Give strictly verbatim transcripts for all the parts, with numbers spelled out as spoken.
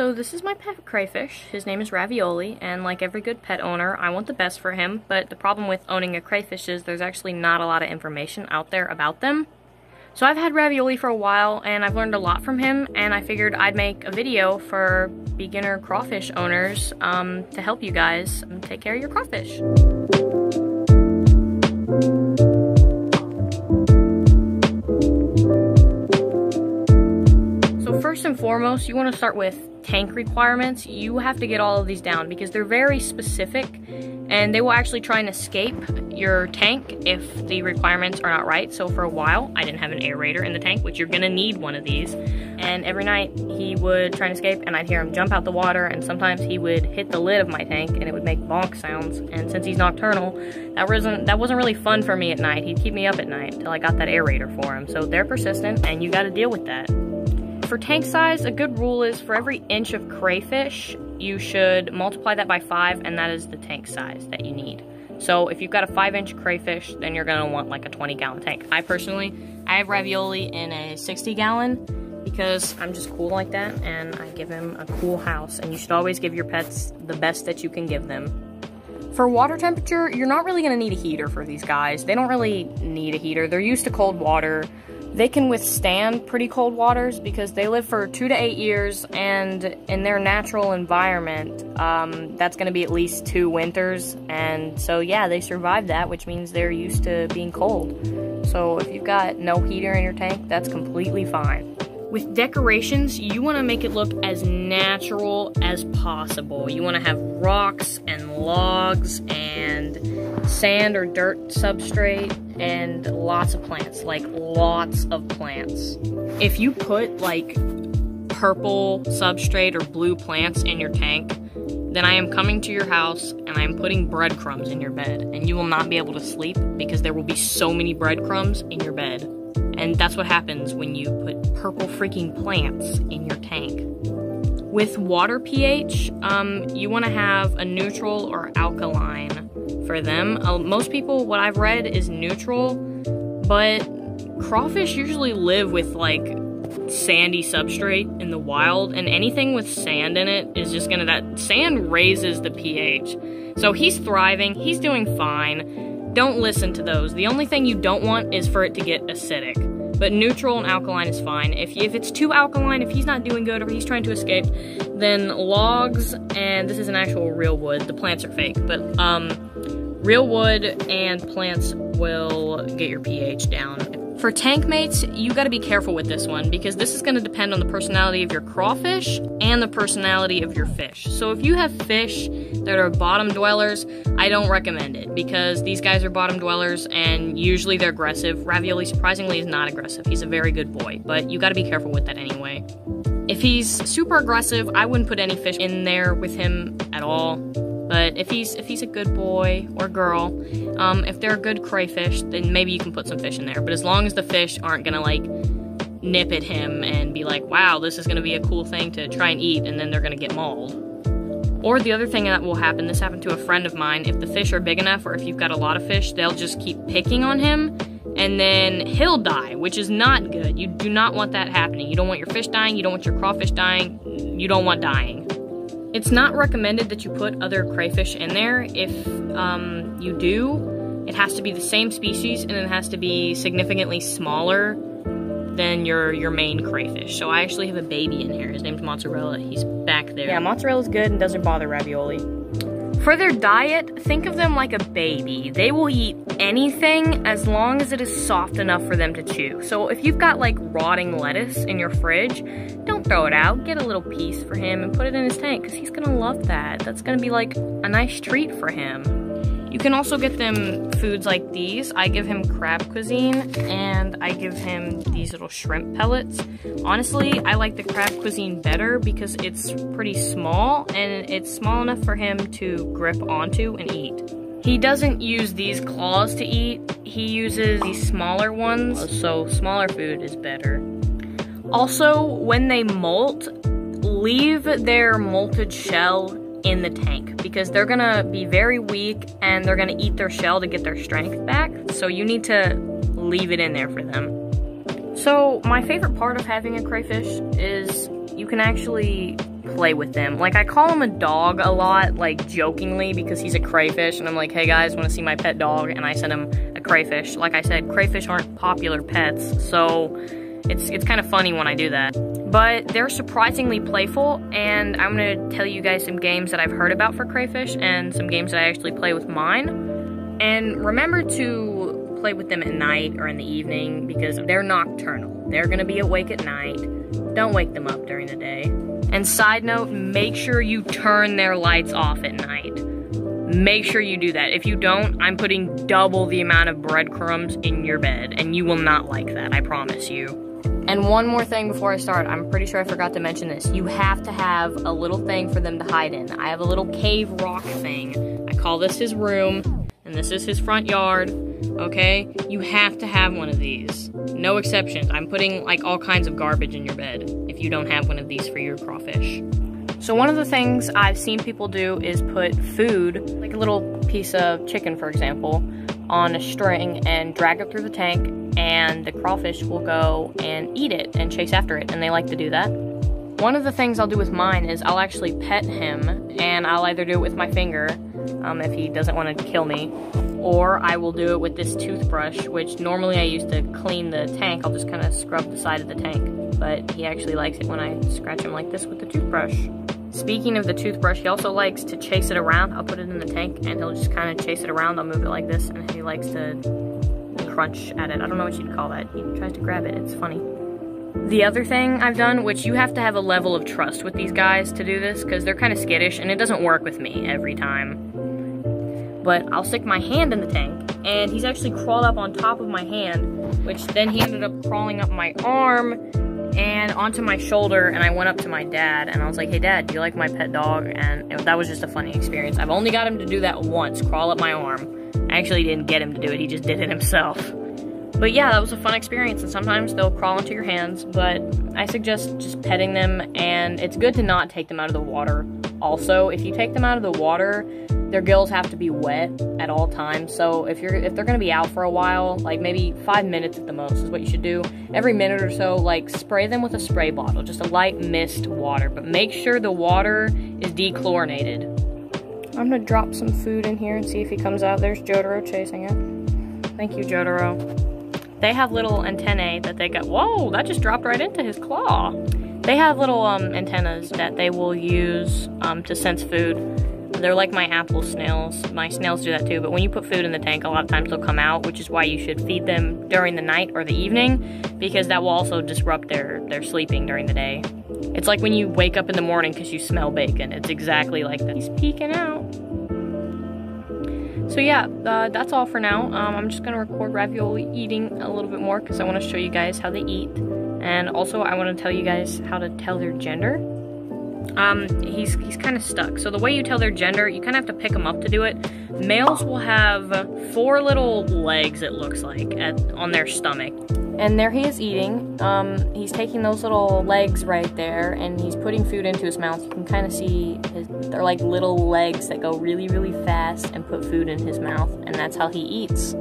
So this is my pet crayfish. His name is Ravioli, and like every good pet owner, I want the best for him, but the problem with owning a crayfish is there's actually not a lot of information out there about them. So I've had Ravioli for a while, and I've learned a lot from him, and I figured I'd make a video for beginner crawfish owners um, to help you guys take care of your crawfish. First and foremost, you want to start with tank requirements. You have to get all of these down because they're very specific and they will actually try and escape your tank if the requirements are not right. So for a while, I didn't have an aerator in the tank, which you're going to need one of these. And every night he would try and escape and I'd hear him jump out the water, and sometimes he would hit the lid of my tank and it would make bonk sounds. And since he's nocturnal, that wasn't, that wasn't really fun for me at night. He'd keep me up at night until I got that aerator for him. So they're persistent and you got to deal with that. For tank size, a good rule is for every inch of crayfish, you should multiply that by five, and that is the tank size that you need. So if you've got a five inch crayfish, then you're gonna want like a twenty gallon tank. I personally, I have Ravioli in a sixty gallon because I'm just cool like that and I give him a cool house, and you should always give your pets the best that you can give them. For water temperature, you're not really gonna need a heater for these guys. They don't really need a heater. They're used to cold water. They can withstand pretty cold waters because they live for two to eight years, and in their natural environment, um, that's gonna be at least two winters. And so yeah, they survive that, which means they're used to being cold. So if you've got no heater in your tank, that's completely fine. With decorations, you want to make it look as natural as possible. You want to have rocks and logs and sand or dirt substrate and lots of plants, like lots of plants. If you put like purple substrate or blue plants in your tank, then I am coming to your house and I am putting breadcrumbs in your bed, and you will not be able to sleep because there will be so many breadcrumbs in your bed. And that's what happens when you put purple freaking plants in your tank. With water pH, um, you want to have a neutral or alkaline for them. Uh, most people, what I've read, is neutral, but crawfish usually live with like sandy substrate in the wild, and anything with sand in it is just gonna, that sand raises the pH. So he's thriving, he's doing fine. Don't listen to those. The only thing you don't want is for it to get acidic. But neutral and alkaline is fine. If, if it's too alkaline, if he's not doing good or he's trying to escape, then logs, and this is an actual real wood, the plants are fake, but um, real wood and plants will get your pH down. For tank mates, you gotta be careful with this one because this is gonna depend on the personality of your crawfish and the personality of your fish. So if you have fish that are bottom dwellers, I don't recommend it because these guys are bottom dwellers and usually they're aggressive. Ravioli surprisingly is not aggressive. He's a very good boy, but you gotta be careful with that anyway. If he's super aggressive, I wouldn't put any fish in there with him at all. But if he's if he's a good boy or girl, um, if they're a good crayfish, then maybe you can put some fish in there. But as long as the fish aren't gonna like nip at him and be like, wow, this is gonna be a cool thing to try and eat, and then they're gonna get mauled. Or the other thing that will happen, this happened to a friend of mine, if the fish are big enough or if you've got a lot of fish, they'll just keep picking on him and then he'll die, which is not good. You do not want that happening. You don't want your fish dying, you don't want your crawfish dying, you don't want dying. It's not recommended that you put other crayfish in there. If um, you do, it has to be the same species and it has to be significantly smaller than your your main crayfish. So I actually have a baby in here. His name's Mozzarella. He's back there. Yeah, Mozzarella's good and doesn't bother Ravioli. For their diet, think of them like a baby. They will eat anything as long as it is soft enough for them to chew. So if you've got like rotting lettuce in your fridge, don't throw it out. Get a little piece for him and put it in his tank because he's gonna love that. That's gonna be like a nice treat for him. You can also get them foods like these. I give him crab cuisine and I give him these little shrimp pellets. Honestly, I like the crab cuisine better because it's pretty small and it's small enough for him to grip onto and eat. He doesn't use these claws to eat. He uses these smaller ones, so smaller food is better. Also, when they molt, leave their molted shell in the tank because they're gonna be very weak and they're gonna eat their shell to get their strength back, so you need to leave it in there for them. So my favorite part of having a crayfish is you can actually play with them. Like, I call him a dog a lot, like, jokingly, because he's a crayfish, and I'm like, hey guys, want to see my pet dog? And I sent him a crayfish. Like I said, crayfish aren't popular pets, so it's, it's kind of funny when I do that. But they're surprisingly playful, and I'm gonna tell you guys some games that I've heard about for crayfish, and some games that I actually play with mine. And remember to play with them at night or in the evening, because they're nocturnal. They're gonna be awake at night. Don't wake them up during the day. And side note, make sure you turn their lights off at night. Make sure you do that. If you don't, I'm putting double the amount of breadcrumbs in your bed, and you will not like that, I promise you. And one more thing before I start, I'm pretty sure I forgot to mention this. You have to have a little thing for them to hide in. I have a little cave rock thing. I call this his room, and this is his front yard, okay? You have to have one of these. No exceptions. I'm putting, like, all kinds of garbage in your bed if you don't have one of these for your crawfish. So one of the things I've seen people do is put food, like a little piece of chicken, for example, on a string and drag it through the tank, and the crawfish will go and eat it and chase after it, and they like to do that. One of the things I'll do with mine is I'll actually pet him, and I'll either do it with my finger, um, if he doesn't want to kill me, or I will do it with this toothbrush, which normally I use to clean the tank. I'll just kind of scrub the side of the tank, but he actually likes it when I scratch him like this with the toothbrush. Speaking of the toothbrush, he also likes to chase it around. I'll put it in the tank, and he'll just kind of chase it around. I'll move it like this, and he likes to crunch at it. I don't know what you'd call that. He tries to grab it. It's funny. The other thing I've done, which you have to have a level of trust with these guys to do this, because they're kind of skittish, and it doesn't work with me every time. But I'll stick my hand in the tank, and he's actually crawled up on top of my hand, which then he ended up crawling up my arm and onto my shoulder, and I went up to my dad, and I was like, hey dad, do you like my pet dog? And that was just a funny experience. I've only got him to do that once, crawl up my arm. I actually didn't get him to do it, he just did it himself. But yeah, that was a fun experience, and sometimes they'll crawl into your hands, but I suggest just petting them, and it's good to not take them out of the water. Also, if you take them out of the water, their gills have to be wet at all times, so if you're if they're gonna be out for a while, like maybe five minutes at the most is what you should do. Every minute or so, like, spray them with a spray bottle, just a light mist water, but make sure the water is dechlorinated. I'm gonna drop some food in here and see if he comes out. There's Jotaro chasing it. Thank you, Jotaro. They have little antennae that they got. Whoa, that just dropped right into his claw. They have little um, antennas that they will use um, to sense food. They're like my apple snails. My snails do that too, but when you put food in the tank, a lot of times they'll come out, which is why you should feed them during the night or the evening, because that will also disrupt their, their sleeping during the day. It's like when you wake up in the morning because you smell bacon. It's exactly like that. He's peeking out. So yeah, uh, that's all for now. Um, I'm just going to record Ravioli eating a little bit more because I want to show you guys how they eat. And also I want to tell you guys how to tell their gender. Um, he's he's kind of stuck. So the way you tell their gender, you kind of have to pick them up to do it. Males will have four little legs, it looks like, at, on their stomach. And there he is eating. Um, he's taking those little legs right there, and he's putting food into his mouth. You can kind of see his, they're like little legs that go really, really fast and put food in his mouth, and that's how he eats.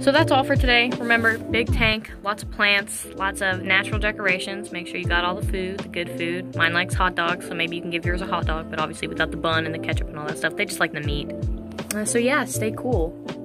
So that's all for today. Remember, big tank, lots of plants, lots of natural decorations. Make sure you got all the food, the good food. Mine likes hot dogs, so maybe you can give yours a hot dog, but obviously without the bun and the ketchup and all that stuff. They just like the meat. Uh, so yeah, stay cool.